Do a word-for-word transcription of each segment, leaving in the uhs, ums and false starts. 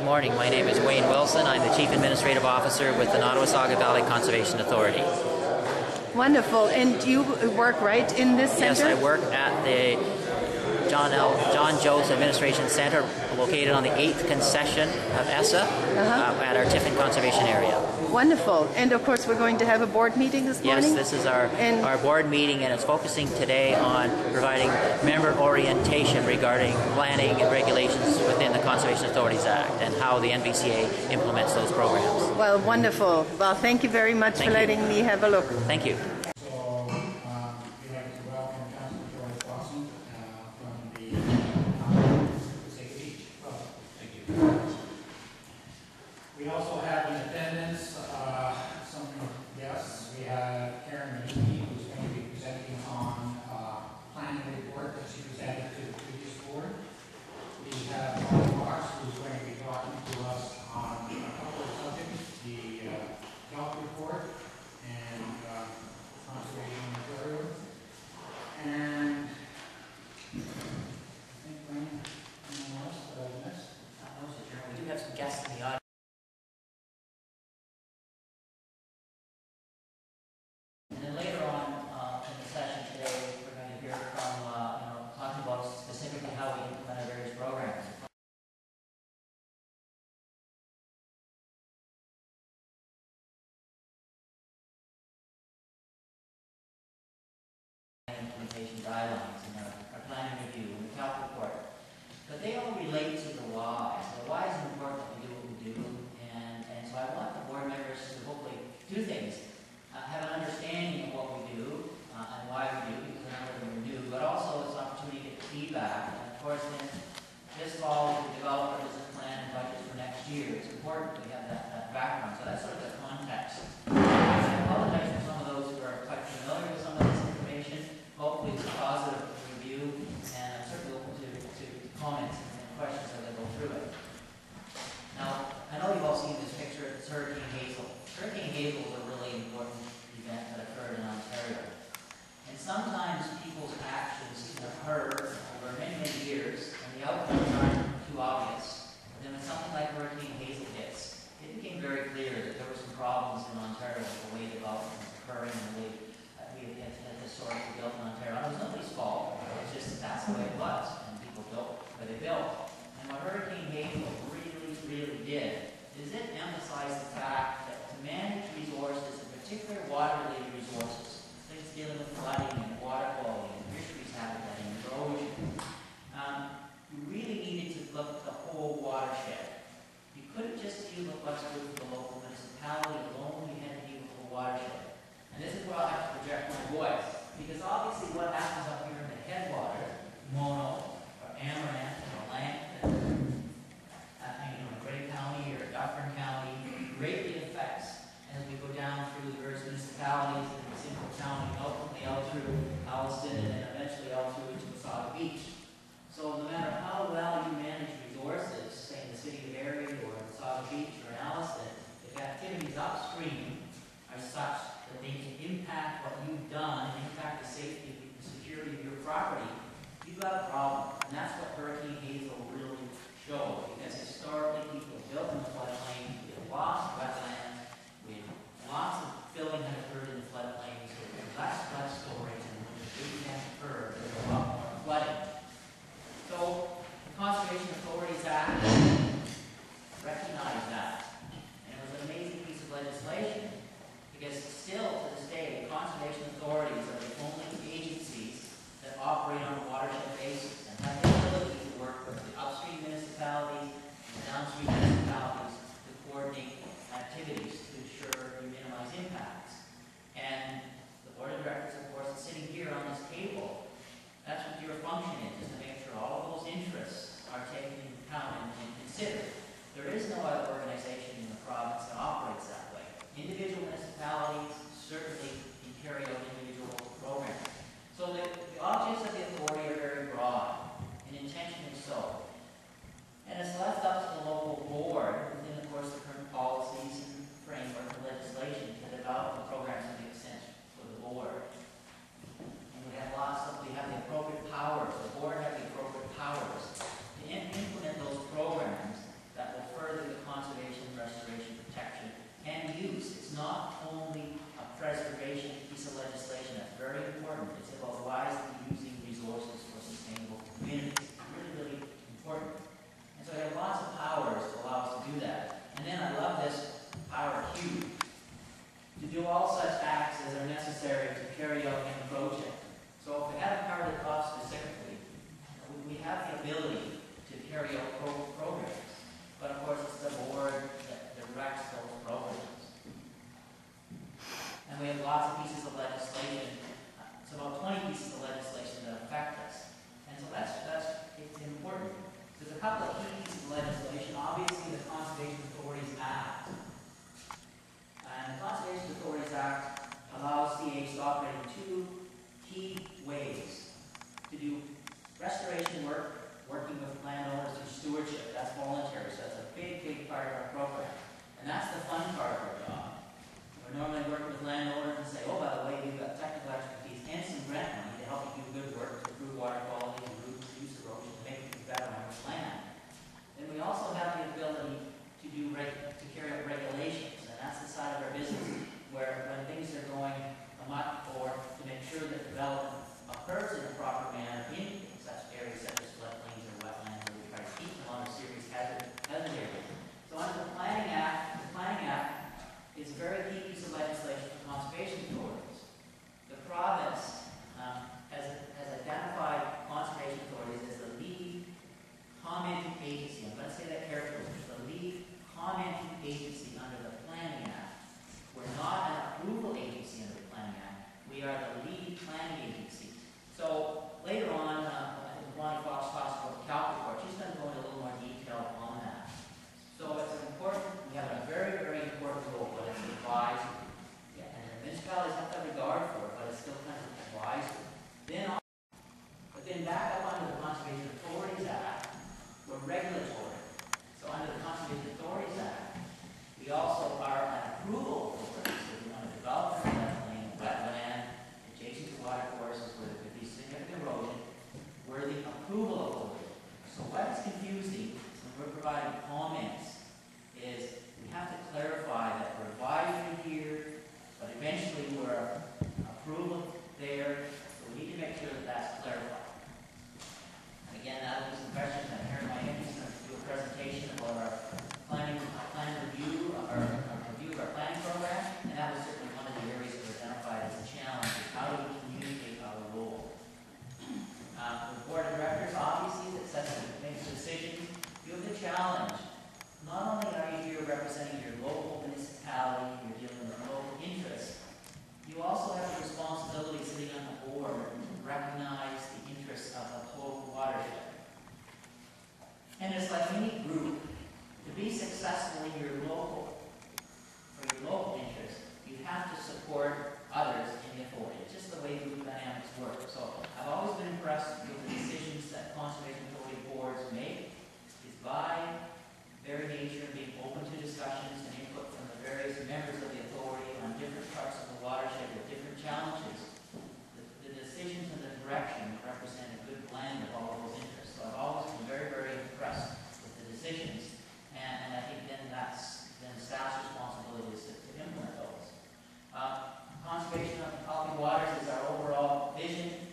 Good morning. My name is Wayne Wilson. I'm the Chief Administrative Officer with the Nottawasaga Valley Conservation Authority. Wonderful. And you work right in this centre? Yes, I work at the John L. John Joe's Administration Centre, located on the eighth concession of ESSA, uh-huh. uh, at our Tiffin Conservation Area. Wonderful. And of course we're going to have a board meeting this morning? Yes, this is our, and our board meeting, and it's focusing today on providing member orientation regarding planning and regulations within the Conservation Authorities Act and how the N V C A implements those programs. Well, wonderful. Well, thank you very much thank for you. letting me have a look. Thank you. We also have in attendance uh, some guests. We have Karen McKee, who's going to be presenting on uh, planning report that she presented to the previous board. We have Mark Marks, who's going to be talking to us on a couple of subjects, the uh, health report and uh, conservation material. And I think anyone else that I missed? We do have some guests in the audience. Implementation guidelines and our, our planning review and the CALP report. But they all relate to the why. The why is important that we do what we do. And, and so I want the board members to hopefully do things, uh, have an understanding of what we do uh, and why we do, because a number of them are new, but also it's an opportunity to get feedback. And of course, then this fall, the developer doesn't plan and budget for next year. It's important that we have that, that background. So that's sort of the context. I apologize for some of those who are quite familiar with some of this information. Hopefully it's a positive review, and I'm certainly open to, to comments and questions as I go through it. Now, I know you've all seen this picture. It's Hurricane Hazel. Hurricane Hazel is a really important event that occurred in Ontario. And sometimes people's actions occur over many, many years, and the outcomes aren't too obvious. But then when something like Hurricane Hazel hits, it became very clear that there were some problems in Ontario with the way development was occurring and the way at the source of built in Ontario. And it was nobody's fault. It's just that's the way it was, and people built where they built. And what Hurricane Hazel really, really did is it emphasized the fact that to manage resources, in particular water-related resources, things dealing with flooding and water quality and fisheries habitat and erosion, um, you really needed to look at the whole watershed. You couldn't just deal with what's good for the local municipality alone. You had to deal with the watershed. And this is where I'll have to project my voice, because obviously what happens up here in the headwater, Mono, or Amaranth, or Langton, uh, you know, Grey County or Dufferin County, greatly affects as we go down through the various municipalities in Simcoe County, ultimately out through Alston, and then eventually out through to Mississauga Beach. So no matter how well you manage resources, say in the city of Erie or Mississauga Beach or in Alston, if activities upstream are such that they can impact what you've done and impact the safety and security of your property, you've got a problem. And that's what Hurricane Hazel really showed, because historically people built in the floodplain, we had lost wetlands, we had lots of filling that occurred in the floodplain, so we had less flood storage, and when the big event occurred, there was a lot more flooding. So the Conservation Authorities Act recognized that, and it was an amazing piece of legislation. Because still to this day, the conservation authorities are the only agencies that operate on a watershed basis. project. So if we have part of the cost specifically, we have the ability to carry out pro programs. But of course, it's the board that directs those programs. And we have lots of pieces of legislation. It's about twenty pieces of legislation that affect us. And so that's, that's it's important. There's a couple of key pieces of legislation. Obviously, the Conservation Authorities Act. And the Conservation Authorities Act allows C A H to operate in two key ways: to do restoration work, working with landowners through stewardship. That's voluntary, so that's a big, big part of our program. And that's the fun part of our job. We're normally working with landowners and say, oh, by the way, we've got technical expertise and some grant money to help you do good work to improve water quality, improve use erosion, make things better on your land. And we also have the ability to do to carry out regulations. That's the side of our business where when things are going amok, or to make sure that development occurs in a proper manner in such areas such as floodplains or wetlands, where we try to keep them on a serious hazard, hazard area. So under the Planning Act, the Planning Act is a very key piece of legislation for conservation authorities. The province um, has, has identified conservation authorities as the lead commenting agency. I'm going to say that carefully. The lead commenting agency under the Planning Act. We're not an approval agency under the Planning Act. We are the lead planning agency. So later on, uh, I think Ronnie Fox talks about the CALP report. She's going to go into a little more detail on that. So it's important. We have a very, very important role, but it's advisory. Yeah, and the municipalities have to regard for it, but it's still kind of advisory. Then, but then back up under the Conservation Authorities Act, we're regulatory. So under the Conservation Authorities Act, we also are an approval authority. So we want to develop the wetland, wetland, adjacent to water courses where there could be significant erosion. We're the approval authority. So what is confusing when we're providing comments is we have to clarify that we're advisory here, but eventually we're approval there. So we need to make sure that that's clarified. And again, that was the question that Aaron might interest in presentation about our planning, our plan review, our, our review of our planning program, and that was certainly one of the areas that we identified as a challenge: is how do we communicate our role? Uh, the board of directors, obviously, that sets and makes decisions. You have the challenge. Not only are you here representing your local municipality, you're dealing with local interests. You also have the responsibility sitting on the board to recognize the interests of the whole watershed. And it's like any group, to be successful in your local, for your local interest, you have to support others in the authority. It's just the way group dynamics work. So I've always been impressed with the decisions that Conservation Authority boards make, is by their nature being open to discussions and input from the various members of the authority on different parts of the watershed with different challenges. The, the decisions and the direction represent a good blend of all those interests. So I've always been very, very impressed with the decisions, and, and I think then that's then staff's responsibility is to, to implement those. Uh, conservation of healthy waters is our overall vision,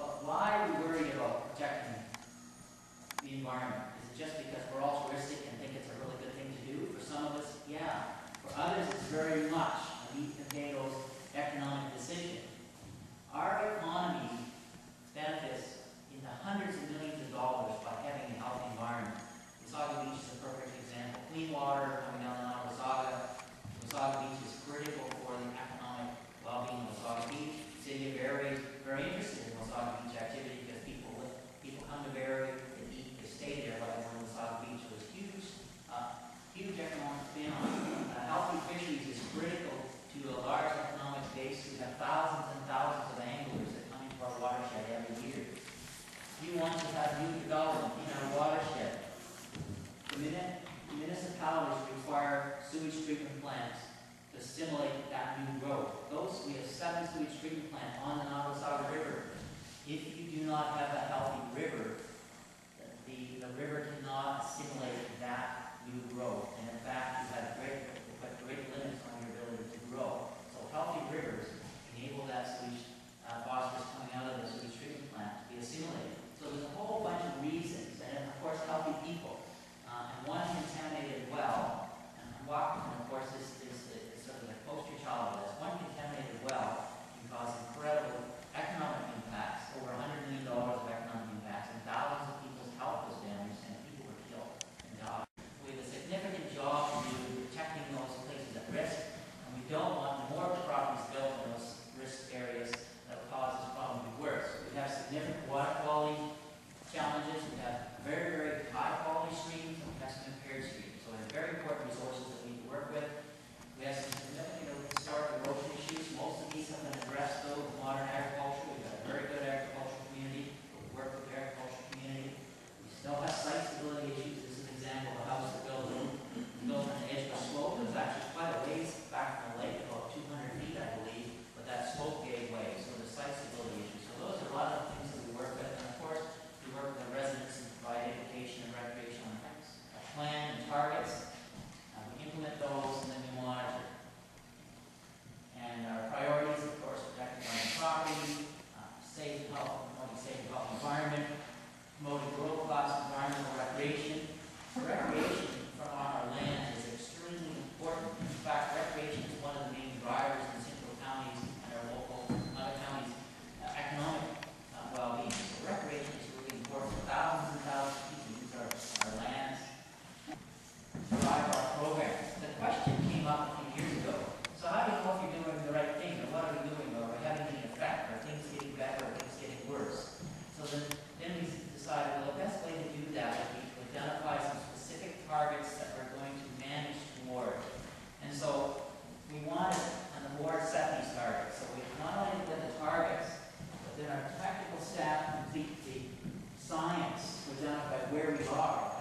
but why are we worried about protecting the environment? Is it just because we're altruistic and think it's a really good thing to do? For some of us, yeah. For others, it's very much a meat and potatoes economic decision. Our economy benefits the hundreds of millions of dollars by having a healthy environment. Nottawasaga Beach is a perfect example. Clean water coming down the Nottawasaga. Nottawasaga Beach is critical for the economic well-being of Nottawasaga Beach. The city of Barrie is very interested in Nottawasaga Beach activity because people live, people come to Barrie, they eat, they stay there by the Nottawasaga Beach. So it's huge, uh, huge economic benefit. Uh, healthy fisheries is critical to a large economic base. We have thousands and thousands of anglers that come into our watershed every year. We want to have new development in our watershed. The municipalities require sewage treatment plants to stimulate that new growth. Those, we have seven sewage treatment plants on the Nottawasaga River. If you do not have a healthy river, the, the river cannot stimulate that new growth. And in fact, you have great, great limits on your ability to grow. So healthy rivers enable that sewage uh, phosphorus coming out of the sewage treatment plant to be assimilated. So there's a whole bunch of reasons, and of course healthy people. Uh, and one contaminated well, and Washington, of course, is, is, is sort of the poster child of this. One contaminated well can cause incredible safe and healthy, safe and healthy environment, promoting world-class environmental recreation. Recreation from our land is extremely important. In fact, recreation is one of the main drivers in central counties and our local other counties' uh, economic uh, well-being. So recreation is really important for thousands and thousands of people who use our, our lands to drive our programs. The question came up a few years ago. So how do you know if you're doing the right thing, or what are we doing, or are we having any effect, or are things getting better, or things getting worse? So then, then we decided, well, the best way to do that would be to identify some specific targets that we're going to manage toward. And so we wanted, and the board set these targets. So we not only did the targets, but then our technical staff complete the science to identify where we are